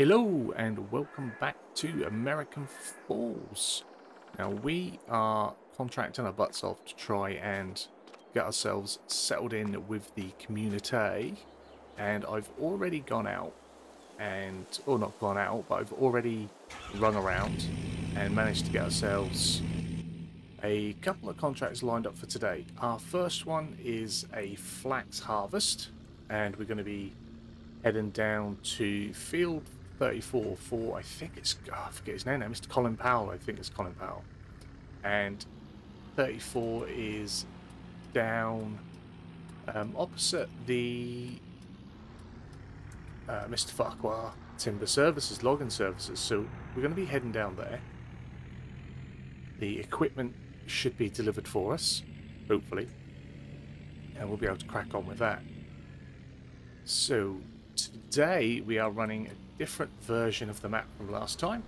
Hello and welcome back to American Falls. Now we are contracting our butts off to try and get ourselves settled in with the community, and I've already gone out and, or not gone out, but I've already run around and managed to get ourselves a couple of contracts lined up for today. Our first one is a flax harvest, and we're going to be heading down to field 34 for, I think it's, oh, I forget his name now, Mr. Colin Powell, I think it's Colin Powell. And 34 is down opposite the Mr. Farquhar Timber Services, Logging Services, so we're going to be heading down there. The equipment should be delivered for us, hopefully, and we'll be able to crack on with that. So today we are running a different version of the map from last time.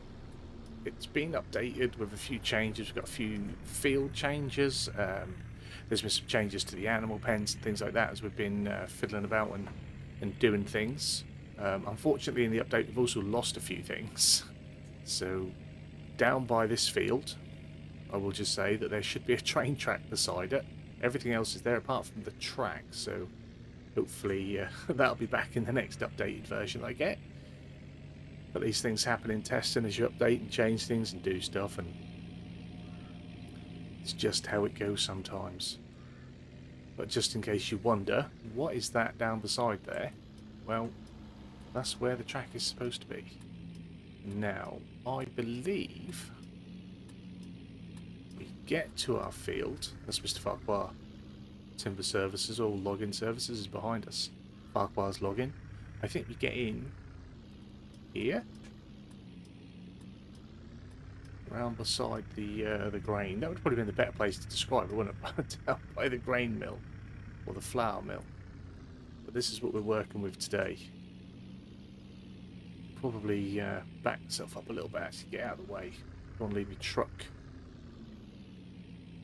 It's been updated with a few changes. We've got a few field changes. There's been some changes to the animal pens and things like that as we've been fiddling about and doing things. Unfortunately, in the update, we've also lost a few things. So down by this field, I will just say that there should be a train track beside it. Everything else is there apart from the track. So hopefully that'll be back in the next updated version I get. But these things happen in testing as you update and change things and do stuff, and it's just how it goes sometimes. But just in case you wonder, what is that down beside there? Well, that's where the track is supposed to be. Now, I believe we get to our field. That's Mr. Farquhar Timber Services, or Logging Services is behind us. Farquhar's Logging. I think we get in here, round beside the grain. That would probably have been the better place to describe it, wouldn't it? Down by the grain mill or the flour mill. But this is what we're working with today. Probably back myself up a little bit to get out of the way. Don't want to leave my truck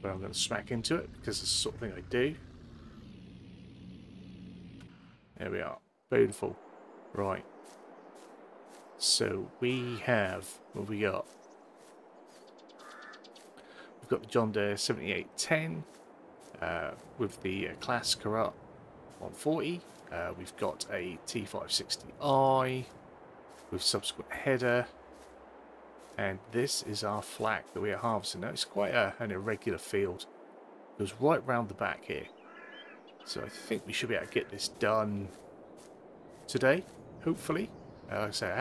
where I'm going to smack into it, because it's the sort of thing I do. There we are. Beautiful. Right. So we have, what have we got? We've got the John Deere 7810 with the Claas Corax 140. We've got a T560i with subsequent header. And this is our flak that we are harvesting. Now it's quite an irregular field. It goes right round the back here. So I think we should be able to get this done today, hopefully. Like I say, I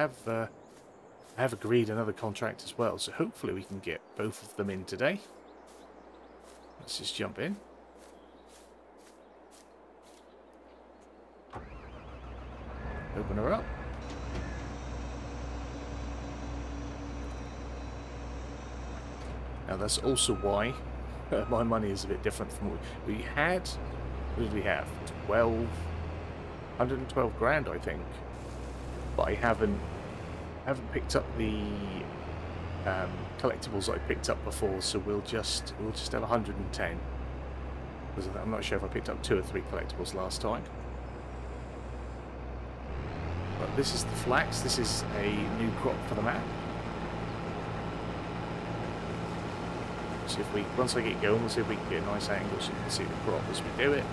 have agreed another contract as well, so hopefully we can get both of them in today. Let's just jump in. Open her up. Now that's also why my money is a bit different from what we had. What did we have? 112 grand, I think. But I haven't picked up the collectibles I picked up before, so we'll just have 110. Because I'm not sure if I picked up 2 or 3 collectibles last time. But this is the flax. This is a new crop for the map. So if we, once I get going, we'll see if we can get a nice angle so you can see the crop as we do it.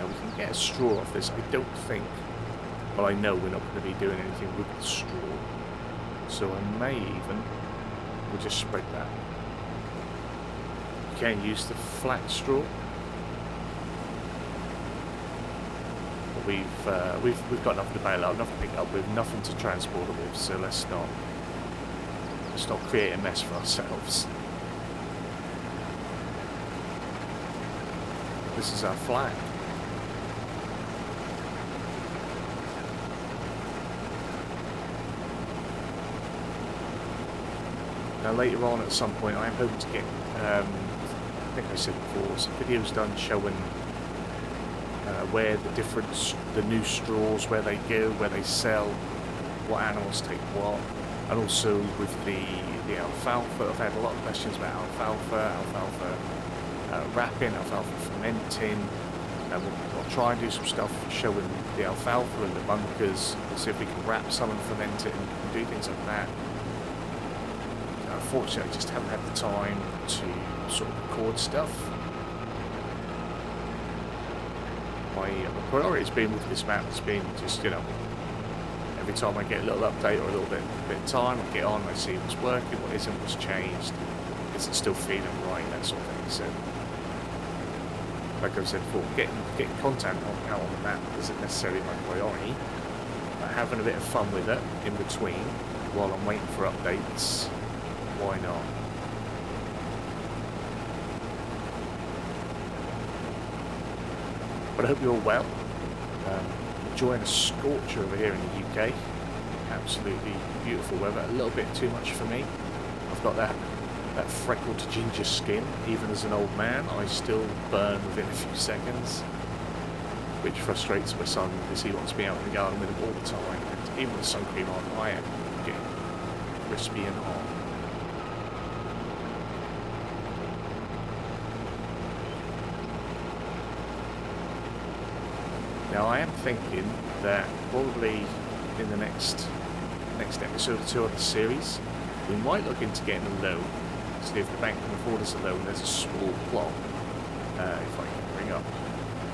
Now we can get a straw off this. I don't think. Well, I know we're not going to be doing anything with the straw, so I may even, we'll just spread that. You can use the flat straw, but we've got nothing to bail out, nothing to pick up with, nothing to transport it with, so let's not create a mess for ourselves. This is our flag. Now later on at some point I am hoping to get, I think I said before, some videos done showing where the new straws, where they go, where they sell, what animals take what, and also with the alfalfa. I've had a lot of questions about alfalfa wrapping, alfalfa fermenting, and we'll try and do some stuff showing the alfalfa and the bunkers and see if we can wrap some and ferment it and do things like that. Unfortunately, I just haven't had the time to sort of record stuff. My priority has been with this map, it's been just, you know, every time I get a little update or a little bit of time, I get on, I see what's working, what isn't, what's changed, is it still feeling right, that sort of thing. So, like I've said before, getting content out on the map isn't necessarily my priority, but having a bit of fun with it in between while I'm waiting for updates, why not? But I hope you're all well. Enjoying a scorcher over here in the UK. Absolutely beautiful weather. A little bit too much for me. I've got that freckled ginger skin. Even as an old man, I still burn within a few seconds, which frustrates my son because he wants me out in the garden with him all the time. And even with sun cream on, I am getting crispy and hot. Now I am thinking that probably in the next episode or two of the series, we might look into getting a loan. See if the bank can afford us a loan. There's a small plot. If I can bring up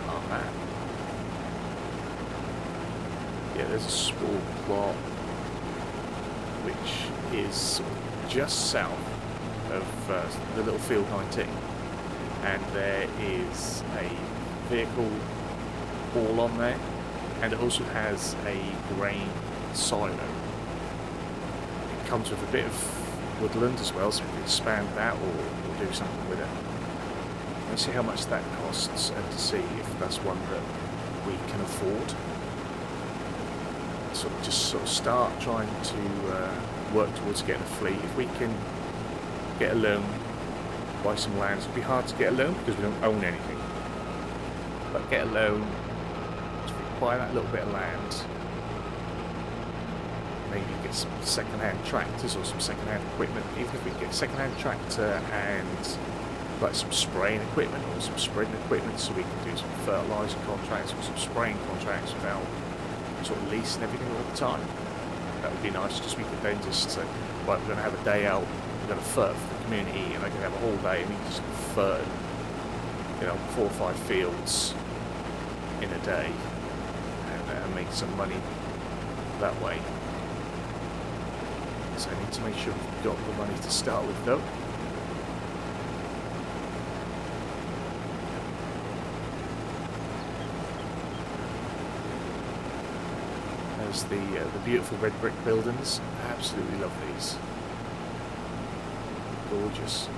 our map. Yeah, there's a small plot which is just south of the little Field 19, and there is a vehicle all on there, and it also has a grain silo. It comes with a bit of woodland as well, so we can expand that or do something with it. Let's see how much that costs and to see if that's one that we can afford. So we'll just sort of start trying to work towards getting a fleet. If we can get a loan, buy some land. It'll be hard to get a loan because we don't own anything, but get a loan, buy that little bit of land, maybe get some second-hand tractors or some second-hand equipment. Even if we get second-hand tractor and like some spraying equipment or some spreading equipment, so we can do some fertiliser contracts or some spraying contracts without sort of leasing everything all the time. That would be nice. Just we could then just say, right, we're going to have a day out, we're going to furt for the community, and I can have a whole day and we can just furt, you know, 4 or 5 fields in a day. And make some money that way. So I need to make sure we've got the money to start with though. There's the beautiful red brick buildings. I absolutely love these. Gorgeous.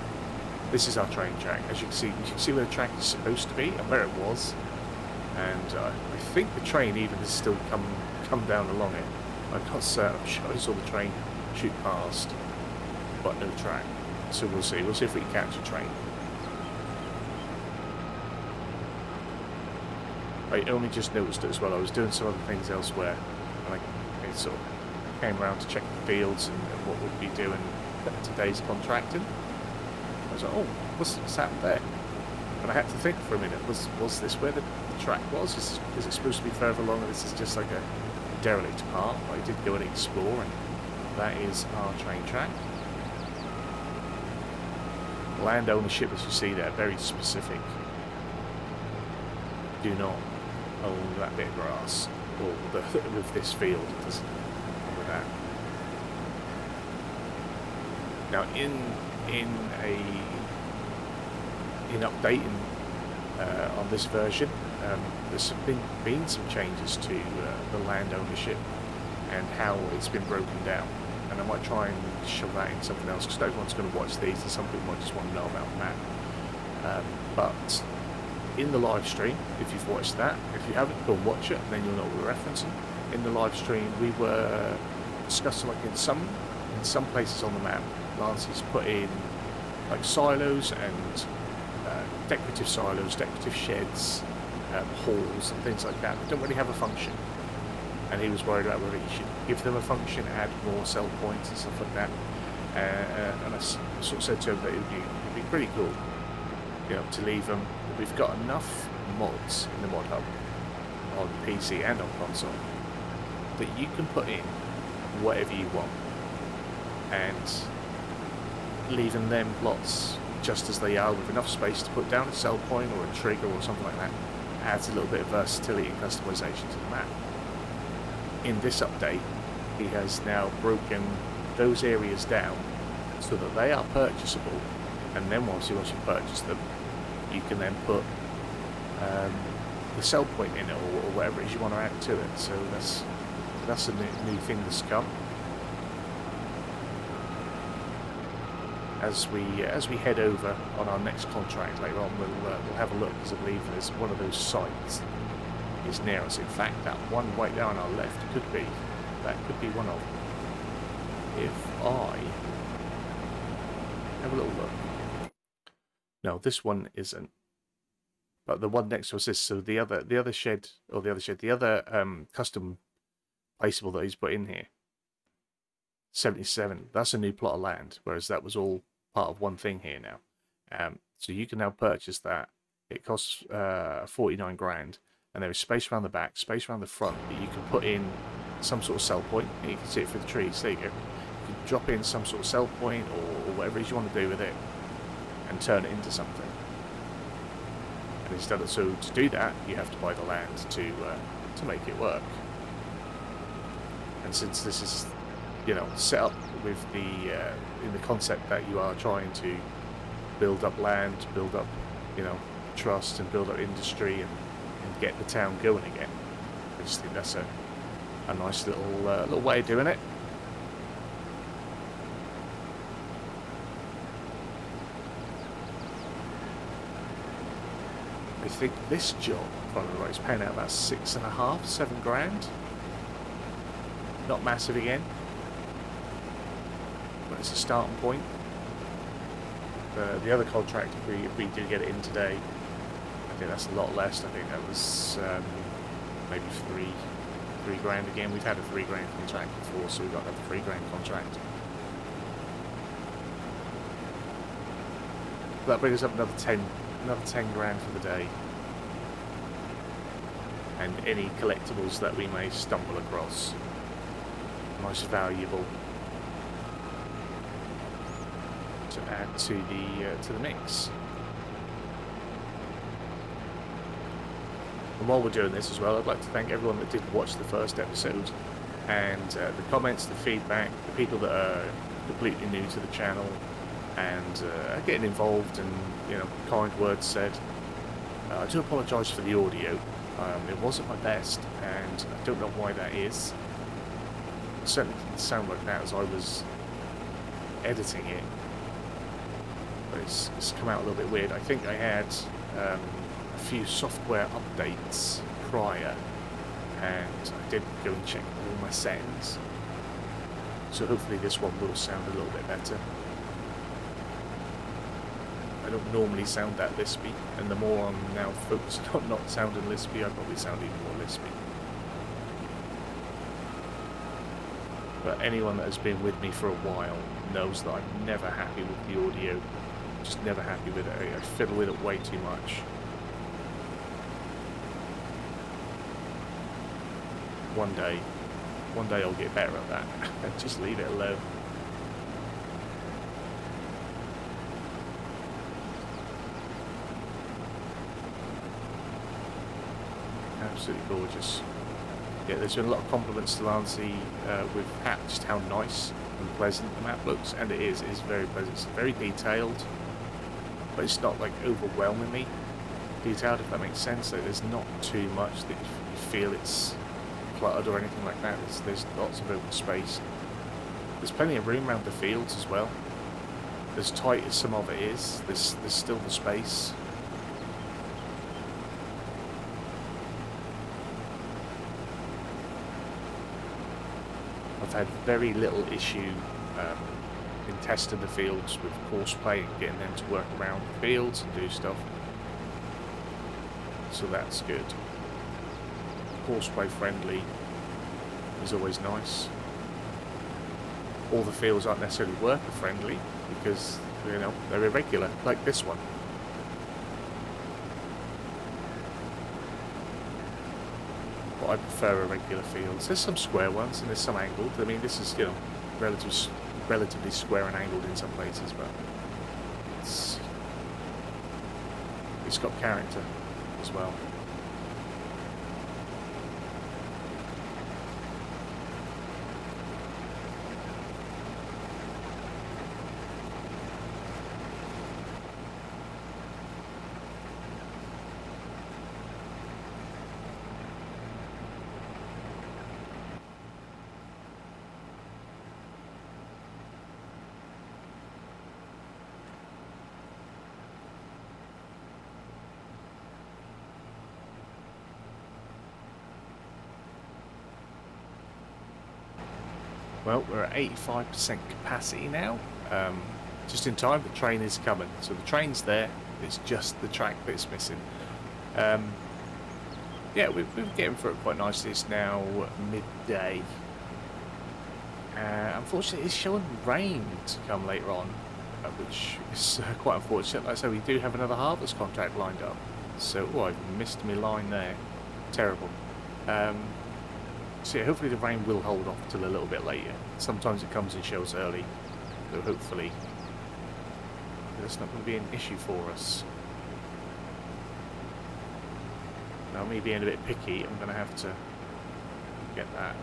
This is our train track. As you can see where the track is supposed to be and where it was. And I think the train even has still come down along it. I got set up, I saw the train shoot past, but no track. So we'll see. We'll see if we can catch a train. I only just noticed it as well. I was doing some other things elsewhere, and I sort of came around to check the fields and what we'd be doing today's contracting. I was like, oh, what's happened there? And I had to think for a minute. Was this where the track was? Is it supposed to be further along? This is just like a derelict part. I did go and explore, and that is our train track. Land ownership, as you see there, very specific. Do not own that bit of grass or with this field. It doesn't own with that. Now in updating on this version, there's been some changes to the land ownership and how it's been broken down, and I might try and shove that in something else because no one's going to watch these and some people might just want to know about that. But in the live stream, if you've watched that, if you haven't, go and watch it, then you'll know what we're referencing. In the live stream we were discussing, like in some places on the map, Lancy's put in like silos and decorative silos, decorative sheds, halls and things like that. They don't really have a function, and he was worried about whether he should give them a function, add more cell points and stuff like that. And I sort of said to him that it would be pretty cool, you know, to leave them. We've got enough mods in the mod hub on PC and on console that you can put in whatever you want and leaving them lots just as they are with enough space to put down a cell point or a trigger or something like that adds a little bit of versatility and customization to the map. In this update he has now broken those areas down so that they are purchasable, and then once you purchase them you can then put the cell point in it or whatever it is you want to add to it. So that's a new thing that's come. As we head over on our next contract later on, we'll have a look, because I believe there's one of those sites is near us. In fact, that one right there on our left could be, that could be one of them. If I have a little look. No, this one isn't. But the one next to us is. So the other custom placeable that he's put in here, 77. That's a new plot of land, whereas that was all part of one thing here now. So you can now purchase that. It costs 49 grand, and there is space around the back, space around the front that you can put in some sort of cell point. You can see it through the trees. There you go. You can drop in some sort of cell point or whatever it is you want to do with it, and turn it into something. And instead of so to do that, you have to buy the land to make it work. And since this is, you know, set up with the in the concept that you are trying to build up land, build up, you know, trust and build up industry and get the town going again, I just think that's a nice little way of doing it. I think this job, by the way, is paying out about 6.5–7 grand. Not massive again, but it's a starting point. The other contract, if we do get it in today, I think that's a lot less. I think that was maybe three grand again. We've had a 3 grand contract before, so we've got another 3 grand contract. That brings up another 10 grand for the day, and any collectibles that we may stumble across, most valuable to add to the mix. And while we're doing this as well, I'd like to thank everyone that did watch the first episode, and the comments, the feedback, the people that are completely new to the channel and getting involved, and, you know, kind words said. I do apologise for the audio. It wasn't my best, and I don't know why that is. It certainly didn't sound like that as I was editing it, but it's come out a little bit weird. I think I had a few software updates prior, and I did go and check all my settings, so hopefully this one will sound a little bit better. I don't normally sound that lispy, and the more I'm now focused on not sounding lispy, I probably sound even more lispy. But anyone that has been with me for a while knows that I'm never happy with the audio, just never happy with it. I fiddle with it way too much. One day I'll get better at that. Just leave it alone. Absolutely gorgeous. Yeah, there's been a lot of compliments to Lancy with just how nice and pleasant the map looks, and it is. It's very pleasant. It's very detailed, but it's not like overwhelmingly detailed, if that makes sense. So there's not too much that you feel it's cluttered or anything like that. There's lots of open space. There's plenty of room around the fields as well. As tight as some of it is, there's still the space. I've had very little issue in testing the fields with horseplay and getting them to work around the fields and do stuff, so that's good. Horseplay friendly is always nice. All the fields aren't necessarily worker friendly because, you know, they're irregular, like this one. but I prefer a regular field. So there's some square ones and there's some angled. I mean, this is, you know, relatively square and angled in some places, but it's got character as well. Well, we're at 85% capacity now, just in time, the train is coming. So the train's there, it's just the track that's missing. Yeah, we've been getting through it quite nicely. It's now midday. Unfortunately, it's showing rain to come later on, which is quite unfortunate. Like I say, we do have another harvest contract lined up. So, oh, I missed my line there. Terrible. So yeah, hopefully the rain will hold off till a little bit later. Sometimes it comes in showers early, so hopefully that's not going to be an issue for us. Now, me being a bit picky, I'm going to have to get that.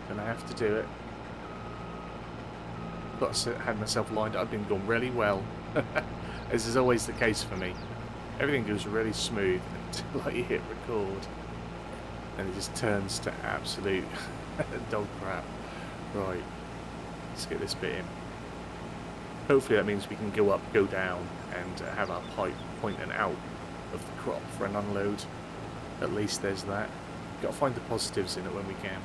I'm going to have to do it. Got to have myself lined up. I've been doing really well, as is always the case for me. Everything goes really smooth until I hit record. And it just turns to absolute dog crap. Right, let's get this bit in. Hopefully that means we can go up, go down, and have our pipe pointing out of the crop for an unload. At least there's that. Got to find the positives in it when we can.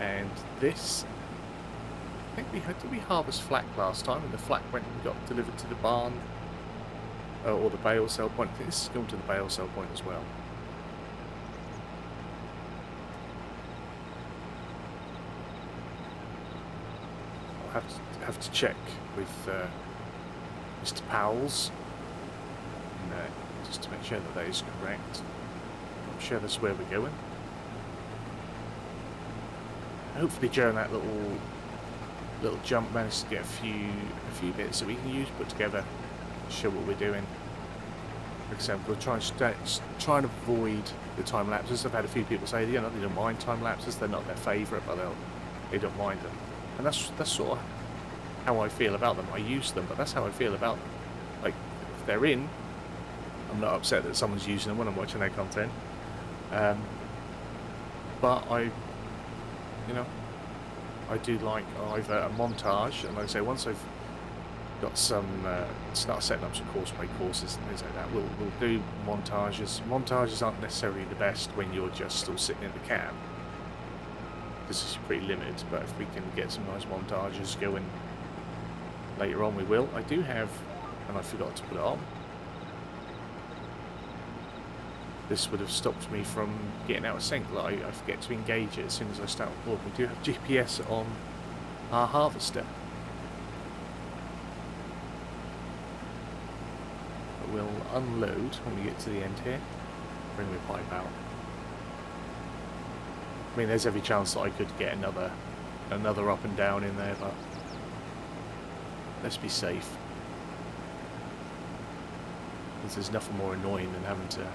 And this, I think we had, did we harvest flak last time? And the flak went and got delivered to the barn. Or the bale sale point. This is going to the bale sale point as well. I'll have to check with Mr. Powell's and, just to make sure that that is correct. I'm sure that's where we're going. Hopefully during that little jump, managed to get a few bits that we can use put together. Sure what we're doing. For example, try and avoid the time lapses. I've had a few people say, you know, they don't mind time lapses. They're not their favourite, but they don't mind them. And that's sort of how I feel about them. I use them, but that's how I feel about them. Like, if they're in, I'm not upset that someone's using them when I'm watching their content. But I do like either a montage, and like I say, once I've got some start setting up some course by courses and things like that, we'll do montages. Montages aren't necessarily the best when you're just still sitting in the cab. This is pretty limited, but if we can get some nice montages going later on, we will. I do have, and I forgot to put it on, this would have stopped me from getting out of sync. Like, I forget to engage it as soon as I start recording. We do have GPS on our harvester. We'll unload when we get to the end here. Bring the pipe out. I mean, there's every chance that I could get another up and down in there, but let's be safe. Because there's nothing more annoying than having to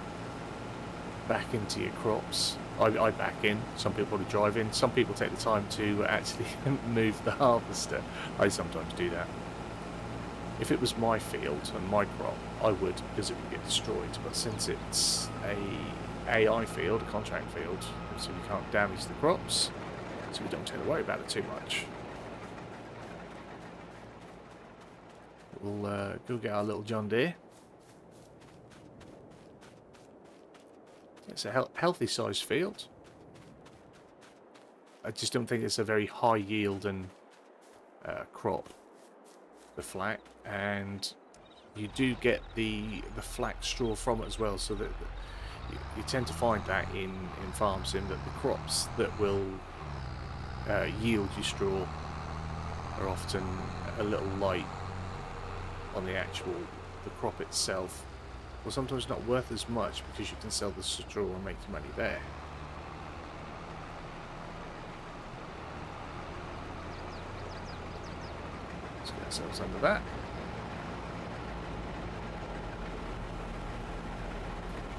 back into your crops. I back in. Some people probably drive in. Some people take the time to actually move the harvester. I sometimes do that. If it was my field and my crop, I would, because it would get destroyed. But since it's a AI field, a contract field, so we can't damage the crops, so we don't have to worry about it too much. We'll go get our little John Deere. It's a healthy sized field. I just don't think it's a very high yielding crop, the flak, and you do get the flak straw from it as well, so that you tend to find that in farm sim, that the crops that will yield your straw are often a little light on the actual crop itself will sometimes not worth as much because you can sell the straw and make money there. Let's get ourselves under that.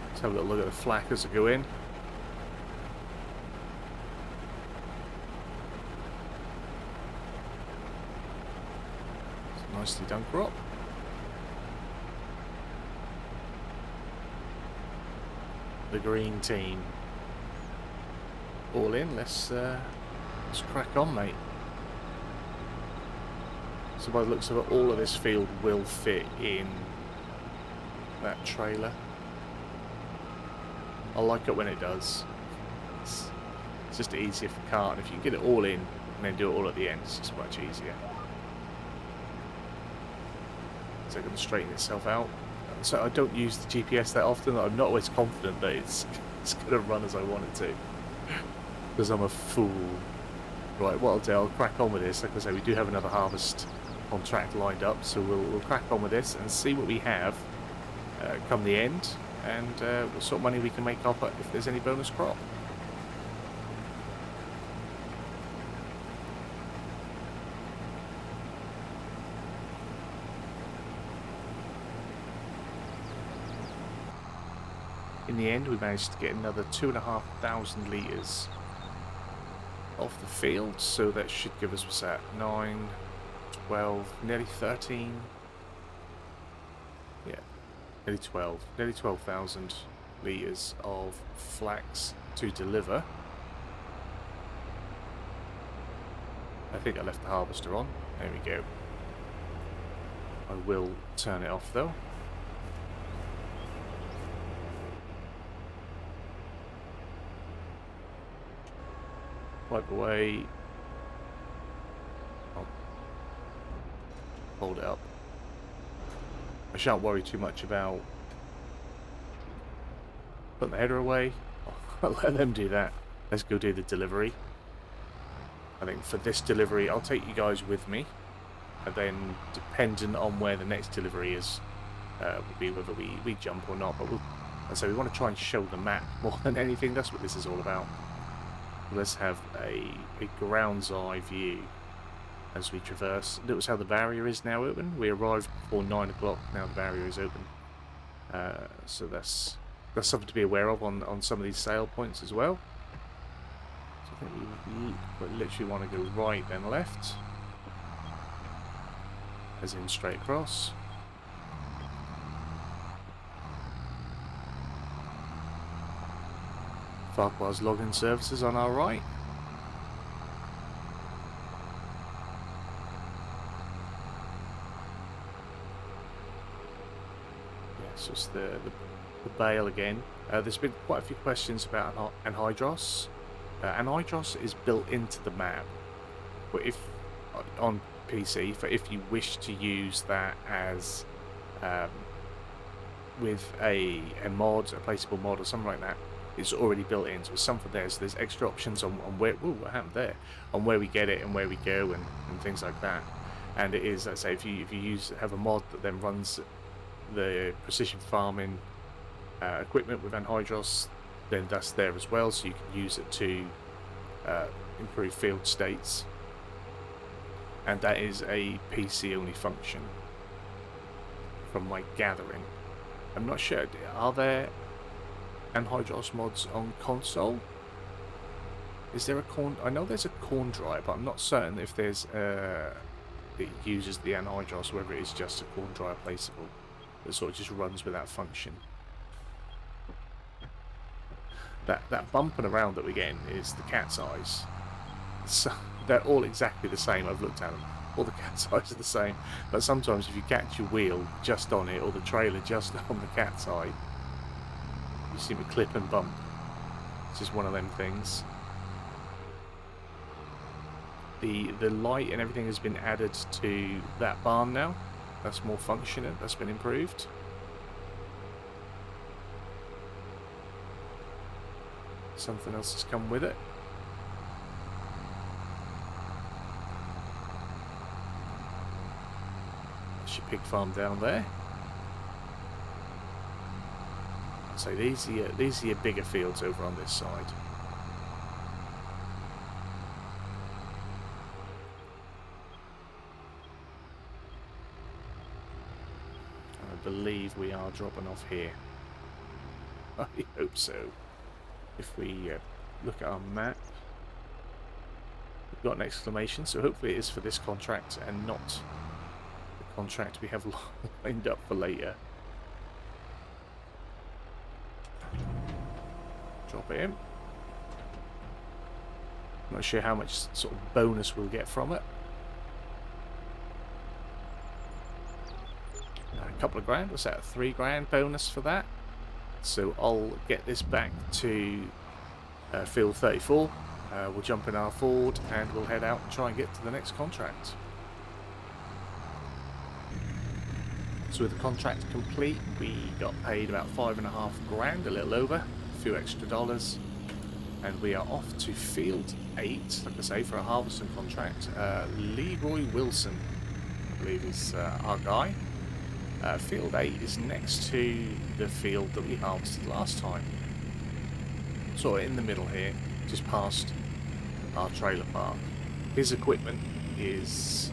Let's have a little look at the flak as I go in. Nicely done crop. The green team all in. Let's crack on, mate. So by the looks of it, all of this field will fit in that trailer. I like it when it does. It's just easier for carting. If you can get it all in and then do it all at the end, it's just much easier. So it's going to straighten itself out. So I don't use the GPS that often. I'm not always confident that it's going to run as I want it to, because I'm a fool. Right, what I'll do, I'll crack on with this. Like I say, we do have another harvest contract lined up, so we'll crack on with this and see what we have come the end, and what sort of money we can make up if there's any bonus crop. In the end, we managed to get another 2,500 litres off the field, so that should give us, what's that, 9, 12, nearly 13, yeah, nearly 12, nearly 12,000 litres of flax to deliver. I think I left the harvester on, there we go. I will turn it off though. Wipe away. I'll hold it up. I shan't worry too much about putting the header away. I'll let them do that. Let's go do the delivery. I think for this delivery, I'll take you guys with me, and then depending on where the next delivery is, will be whether we jump or not. But we want to try and show the map more than anything. That's what this is all about. Let's have a ground's eye view as we traverse. Notice how the barrier is now open. We arrived before 9 o'clock, now the barrier is open. So that's something to be aware of on some of these sale points as well. So I think we literally want to go right then left. As in straight across. Farquhar's login services on our right. Yeah, it's just the bale again. There's been quite a few questions about Anhydrous. Anhydrous is built into the map, but if on PC, for if you wish to use that as with a mod, a placeable mod, or something like that. It's already built in, so it's something there. So there's extra options on where, ooh, what happened there, on where we get it and where we go and things like that. And it is, let's say, if you have a mod that then runs the precision farming equipment with Anhydrous, then that's there as well. So you can use it to improve field states, and that is a PC only function, from my gathering. I'm not sure. Are there Anhydrous mods on console? Is there a corn? I know there's a corn dryer, but I'm not certain if there's it uses the Anhydrous, whether it is just a corn dryer placeable that sort of just runs with that function. That bumping around that we're getting is the cat's eyes. So they're all exactly the same. I've looked at them. All the cat's eyes are the same, but sometimes if you catch your wheel just on it or the trailer just on the cat's eye, you see me clip and bump. It's just one of them things. The light and everything has been added to that barn now. That's more functional. That's been improved. Something else has come with it. That should pig farm down there. So these are your bigger fields over on this side. I believe we are dropping off here. I hope so. If we look at our map, we've got an exclamation, so hopefully it is for this contract and not the contract we have lined up for later. Drop it in. Not sure how much sort of bonus we'll get from it. A couple of grand, was that a 3 grand bonus for that? So I'll get this back to field 34. We'll jump in our Ford and we'll head out and try and get to the next contract. So with the contract complete, we got paid about 5.5 grand, a little over, a few extra dollars, and we are off to field 8, like I say, for a harvesting contract. Leroy Wilson, I believe, is our guy. Field 8 is next to the field that we harvested last time, sort of in the middle here, just past our trailer park. His equipment is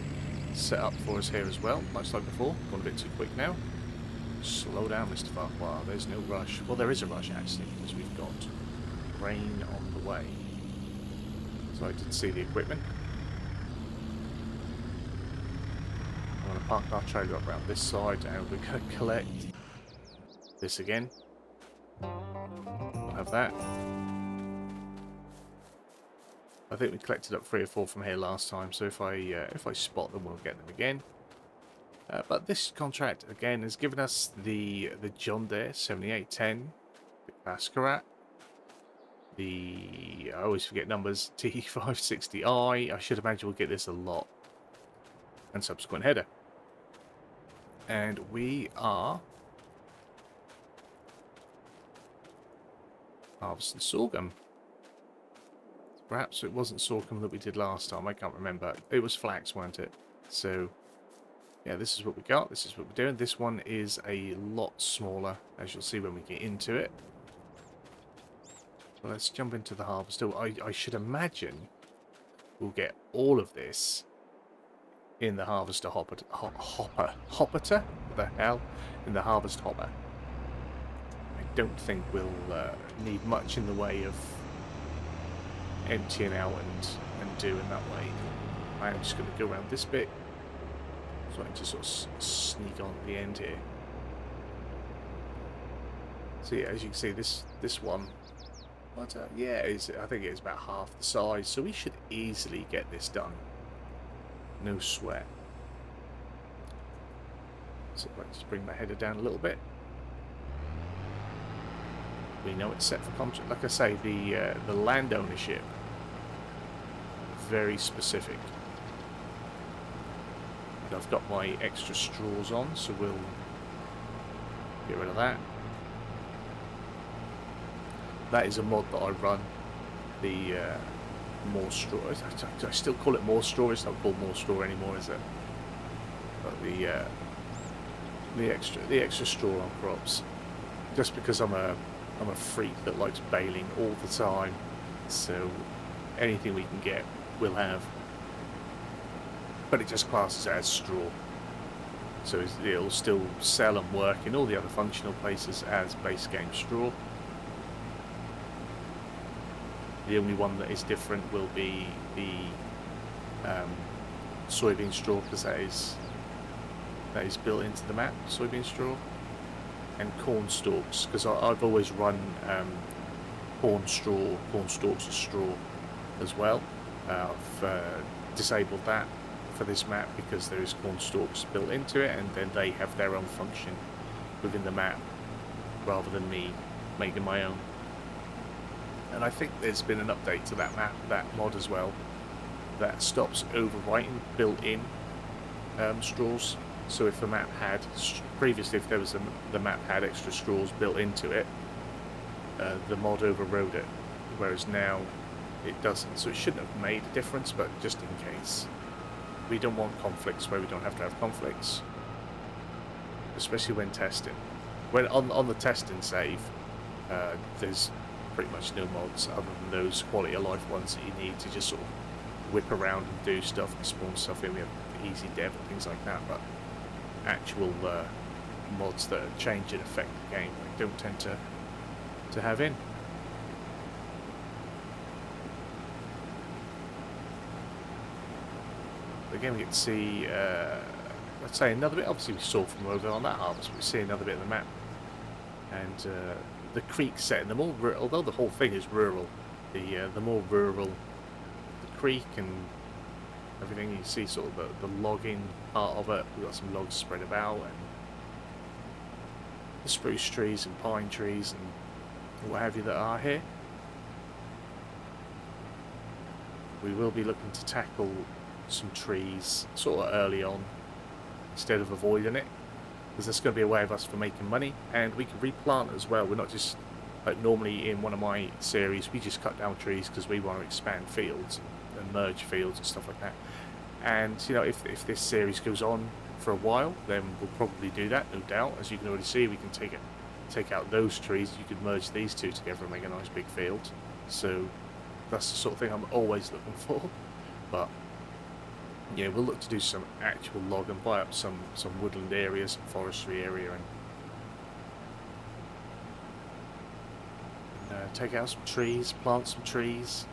set up for us here as well, much like before. Gone a bit too quick now. Slow down, Mr. Farquhar, there's no rush. Well, there is a rush actually, because we've got rain on the way. So I did see the equipment. I'm going to park our trailer up around this side and we're going to collect this again. We'll have that. I think we collected up 3 or 4 from here last time, so if I spot them, we'll get them again. But this contract again has given us the John Deere 7810, the Claas Corax, the I always forget numbers, T560i. I should imagine we'll get this a lot, and subsequent header. And we are harvesting sorghum. Perhaps it wasn't sorghum that we did last time, I can't remember. It was flax, weren't it? So, yeah, this is what we got, this is what we're doing. This one is a lot smaller, as you'll see when we get into it. So let's jump into the harvester. I should imagine we'll get all of this in the harvester hopper. What the hell? In the harvest hopper. I don't think we'll need much in the way of emptying out and doing that way. I am just going to go around this bit so I can just sort of sneak on at the end here. So yeah, as you can see, this one, yeah, I think it's about half the size, so we should easily get this done. No sweat. So if I just bring my header down a little bit. We know it's set for contract. Like I say, the land ownership, very specific. And I've got my extra straws on, so we'll get rid of that. That is a mod that I run. The more straw. I still call it more straw. It's not called more straw anymore, is it? But the extra straw on crops. Just because I'm a freak that likes baling all the time, so anything we can get, we'll have. But it just classes as straw, so it'll still sell and work in all the other functional places as base game straw. The only one that is different will be the soybean straw, because that is built into the map, soybean straw. And corn stalks, because I've always run corn stalks as straw as well. I've disabled that for this map because there is corn stalks built into it, and then they have their own function within the map rather than me making my own. And I think there's been an update to that map, that mod as well, that stops overwriting built-in straws. So if the map had, previously if there was the map had extra straws built into it, the mod overrode it, whereas now it doesn't. So it shouldn't have made a difference, but just in case. We don't want conflicts where we don't have to have conflicts. especially when testing. When on the testing save, there's pretty much no mods other than those quality of life ones that you need to just sort of whip around and do stuff and spawn stuff in. We have easy dev and things like that, but actual mods that change and affect the game we don't tend to have in. Again, we get to see, let's say, another bit. Obviously, we saw from over on that harvest, but we see another bit of the map. And the creek setting, the more rural, although the whole thing is rural, the more rural the creek and everything, you see sort of the logging part of it. We've got some logs spread about, and the spruce trees and pine trees and what have you that are here. We will be looking to tackle some trees sort of early on instead of avoiding it, because that's going to be a way of us for making money, and we can replant as well. We're not just like normally in one of my series we just cut down trees because we want to expand fields and merge fields and stuff like that. And you know, if this series goes on for a while, then we'll probably do that, no doubt. As you can already see, we can take out those trees. You could merge these two together and make a nice big field. So that's the sort of thing I'm always looking for. But yeah, we'll look to do some actual log and buy up some woodland areas, some forestry area, and take out some trees, plant some trees.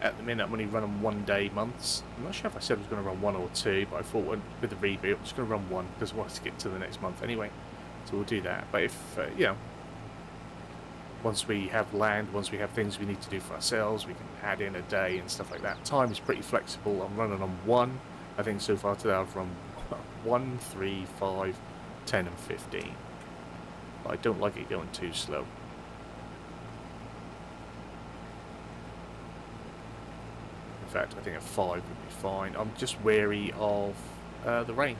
At the minute, I'm only running one-day months. I'm not sure if I said I was going to run one or two, but I thought with the reboot, I'm just going to run one because I wanted to get to the next month anyway. So we'll do that. But if you know, once we have land, once we have things we need to do for ourselves, we can add in a day and stuff like that. Time is pretty flexible. I'm running on one. I think so far today I've run 1, 3, 5, 10 and 15. But I don't like it going too slow. In fact, I think a 5 would be fine. I'm just wary of the rain.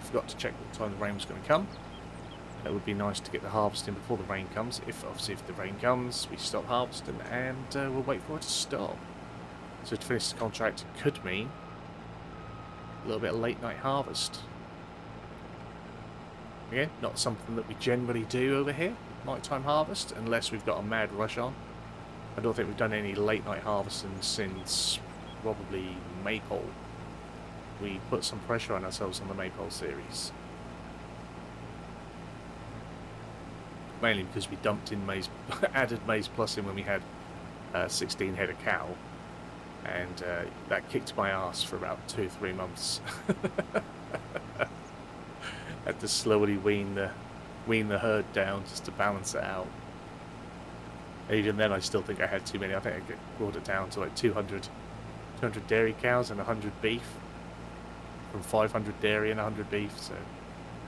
I forgot to check what time the rain was going to come. It would be nice to get the harvest in before the rain comes. If obviously if the rain comes, we stop harvesting and we'll wait for it to stop. So to finish the contract could mean a little bit of late night harvest. Again, not something that we generally do over here, nighttime harvest, unless we've got a mad rush on. I don't think we've done any late night harvesting since probably Maypole. We put some pressure on ourselves on the Maypole series. Mainly because we dumped in maize, added maize plus in when we had 16 head of cow, and that kicked my ass for about 2 or 3 months. Had to slowly wean the herd down just to balance it out. Even then, I still think I had too many. I think I brought it down to like 200 dairy cows and 100 beef, from 500 dairy and 100 beef. So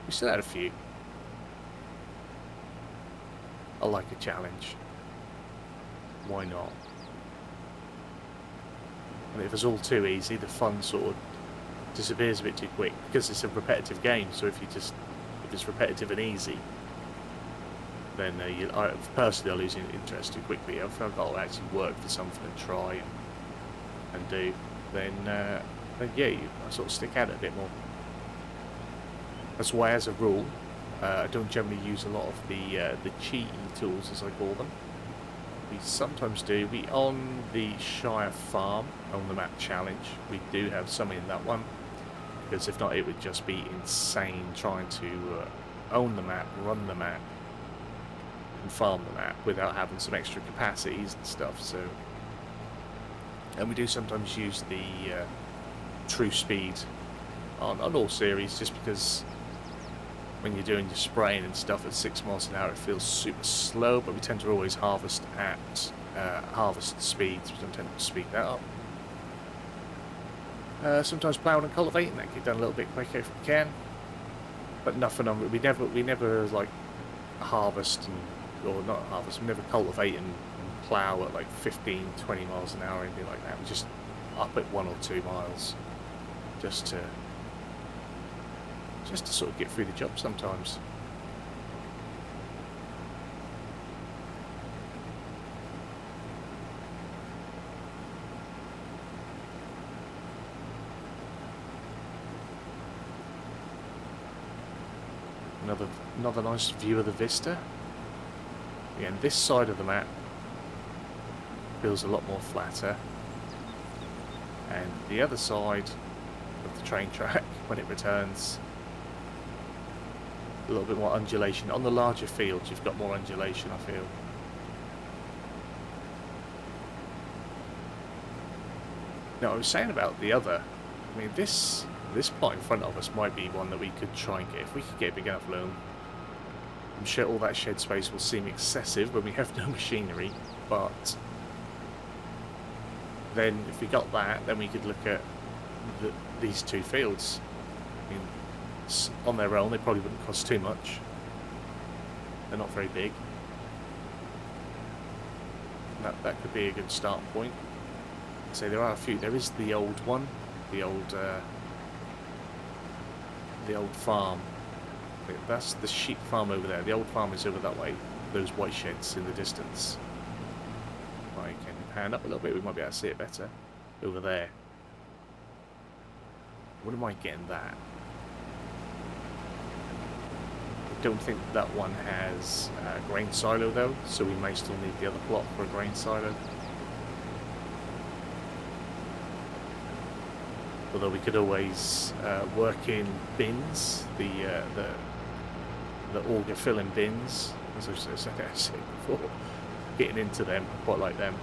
we still had a few. I like a challenge. Why not? And if it's all too easy, the fun sort of disappears a bit too quick, because it's a repetitive game. So if it's repetitive and easy, then I personally lose interest too quickly. If I've got to actually work for something and try and do, then yeah, I sort of stick at it a bit more. That's why, as a rule, I don't generally use a lot of the cheaty tools, as I call them. We sometimes do. We on the Shire Farm on the map challenge, we do have some in that one, because if not, it would just be insane trying to own the map, run the map, and farm the map without having some extra capacities and stuff. So, and we do sometimes use the true speed on all series, just because when you're doing your spraying and stuff at 6 miles an hour, it feels super slow. But we tend to always harvest at harvest speeds. We don't tend to speed that up. Sometimes ploughing and cultivating, that can get done a little bit quicker if we can. But nothing on. We never like harvest and, or not harvest. We never cultivate and plough at like 15, 20 miles an hour or anything like that. We just up at 1 or 2 miles, just to sort of get through the job sometimes. Another nice view of the vista. Again, this side of the map feels a lot more flatter, and the other side of the train track, when it returns, a little bit more undulation. On the larger fields you've got more undulation, I feel. Now, I was saying about the other, I mean, this plot in front of us might be one that we could try and get, if we could get a big enough loom. I'm sure all that shed space will seem excessive when we have no machinery, but then if we got that, then we could look at these two fields. I mean, on their own, they probably wouldn't cost too much. They're not very big. That could be a good start point. So there are a few. There is the old one, the old farm. That's the sheep farm over there. The old farm is over that way. Those white sheds in the distance. If I can pan up a little bit, we might be able to see it better. Over there. What am I getting that? I don't think that one has a grain silo though, so we may still need the other plot for a grain silo. Although we could always work in bins, the auger filling bins, as I've said before. Getting into them, quite like them.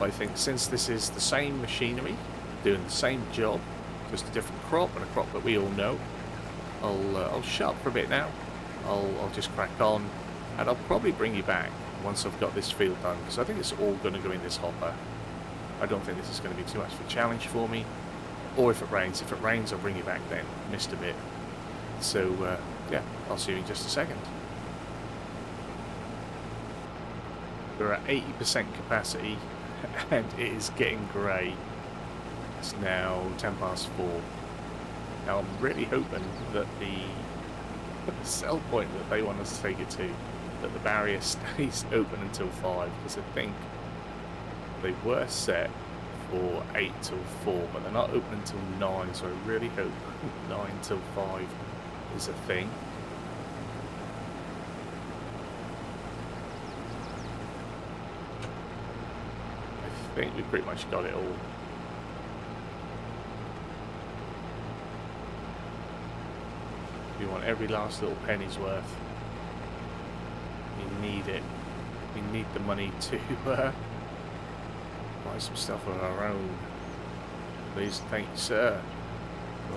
I think since this is the same machinery, doing the same job, just a different crop and a crop that we all know, I'll shut up for a bit now. I'll just crack on, and I'll probably bring you back once I've got this field done, because I think it's all going to go in this hopper. I don't think this is going to be too much of a challenge for me, or if it rains. If it rains, I'll bring you back then. Missed a bit. So, yeah, I'll see you in just a second. We're at 80% capacity, and it is getting grey. It's now 10 past 4. Now, I'm really hoping that the sell point that they want us to take it to, that the barrier stays open until 5, because I think they were set for 8 till 4, but they're not open until 9, so I really hope 9 till 5 is a thing. I think we pretty much got it all. We want every last little penny's worth. We need it. We need the money to buy some stuff of our own. Please, thank you, sir.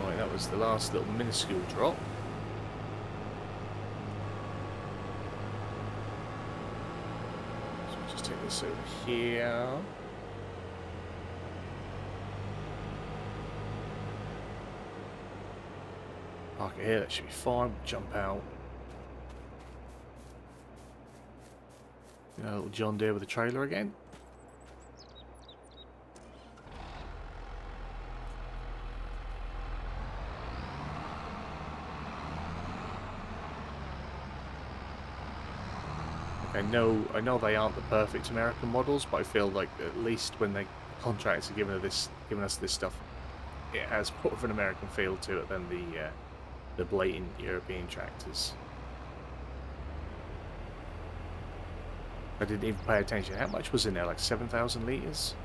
Right, that was the last little minuscule drop. So I'll just take this over here. Park it here, that should be fine. Jump out. Little John Deere with a trailer again. I know they aren't the perfect American models, but I feel like at least when the contracts are giving us this stuff, it has more of an American feel to it than the blatant European tractors. I didn't even pay attention. How much was in there? Like 7,000 litres?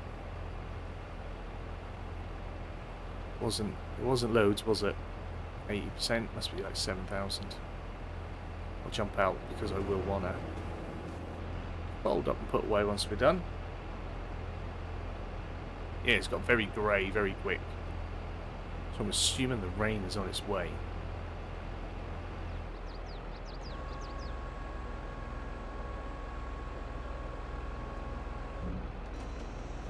It wasn't loads, was it? 80% must be like 7,000. I'll jump out because I will wanna fold up and put away once we're done. Yeah, it's got very grey, very quick. So I'm assuming the rain is on its way.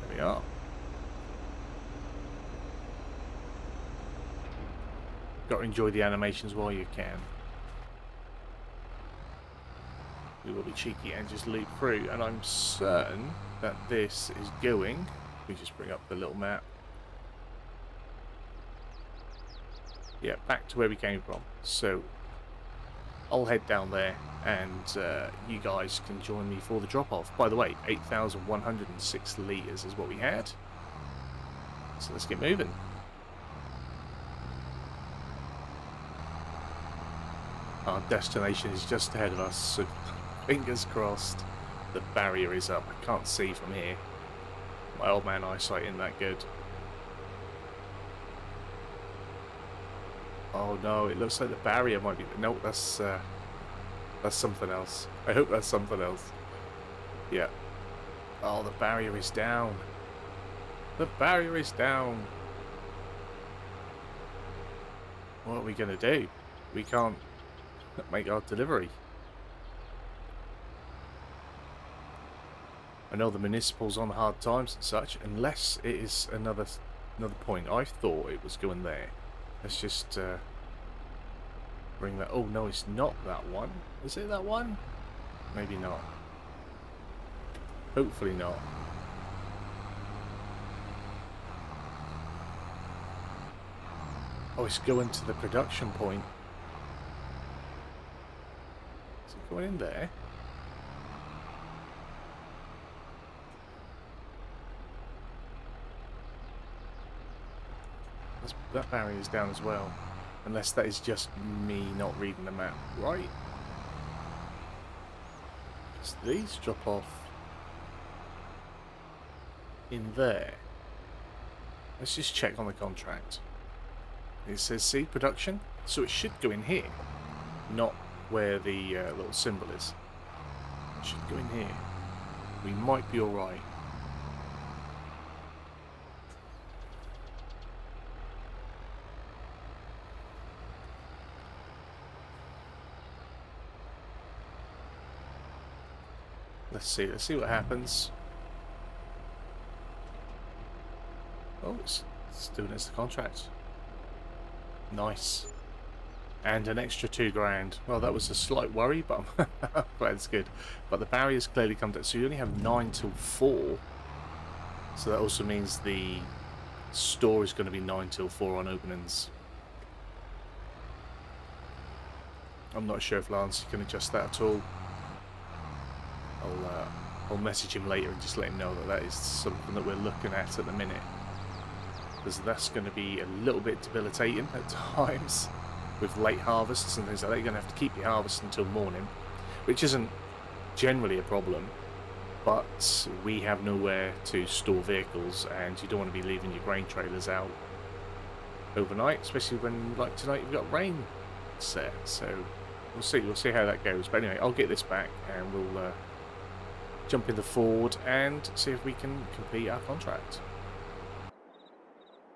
There we are. Got to enjoy the animations while you can. We will be cheeky and just loop through, and I'm certain that this is going. We just bring up the little map. Yeah, back to where we came from. So I'll head down there, and you guys can join me for the drop-off. By the way, 8,106 litres is what we had. So let's get moving. Our destination is just ahead of us, so fingers crossed the barrier is up. I can't see from here. My old man eyesight isn't that good. Oh no, it looks like the barrier might be... Nope, that's something else. I hope that's something else. Yeah. Oh, the barrier is down. The barrier is down. What are we going to do? We can't make our delivery. I know the municipal's on hard times and such, unless it is another point. I thought it was going there. Let's just bring that... Oh, no, it's not that one. Is it that one? Maybe not. Hopefully not. Oh, it's going to the production point. Is it going in there? That barrier is down as well, unless that is just me not reading the map right. So these drop off in there. Let's just check on the contract. It says see production, so it should go in here, not where the little symbol is. It should go in here. We might be alright. Let's see what happens. Oh, it's doing us the contract. Nice. And an extra £2,000. Well, that was a slight worry, but I'm glad it's good. But the barrier's clearly come down, so you only have 9 till 4. So that also means the store is going to be 9 till 4 on openings. I'm not sure if Lancy can adjust that at all. I'll message him later and just let him know that that is something that we're looking at the minute, because that's going to be a little bit debilitating at times with late harvests and things like that. You're going to have to keep your harvest until morning, which isn't generally a problem, but we have nowhere to store vehicles and you don't want to be leaving your grain trailers out overnight, especially when, like tonight, you've got rain set. So we'll see how that goes. But anyway, I'll get this back and we'll jump in the Ford and see if we can complete our contract.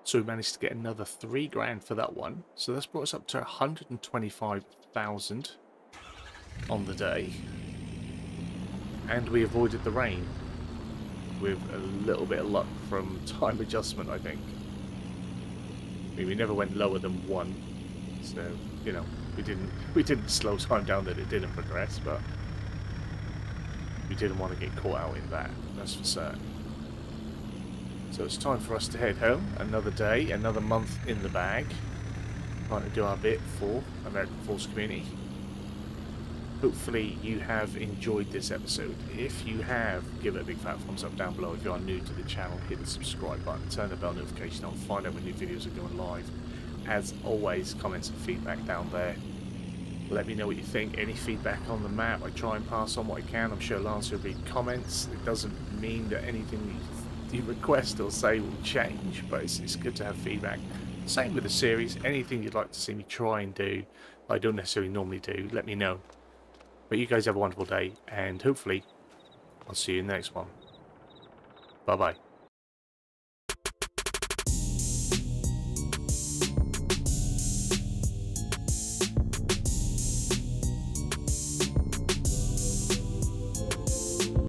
So we managed to get another £3,000 for that one, so that's brought us up to 125,000 on the day, and we avoided the rain with a little bit of luck from time adjustment, I think. I mean, we never went lower than 1, so you know, we didn't slow time down that it didn't progress, but we didn't want to get caught out in that, that's for certain. So it's time for us to head home. Another day, another month in the bag. Trying to do our bit for American Force Community. Hopefully you have enjoyed this episode. If you have, give it a big fat thumbs up down below. If you are new to the channel, hit the subscribe button, turn the bell notification on, find out when new videos are going live. As always, comments and feedback down there. Let me know what you think. Any feedback on the map, I try and pass on what I can. I'm sure Lancy will read comments. It doesn't mean that anything you request or say will change, but it's good to have feedback. Same with the series. Anything you'd like to see me try and do, I don't necessarily normally do, let me know. But you guys have a wonderful day, and hopefully I'll see you in the next one. Bye-bye.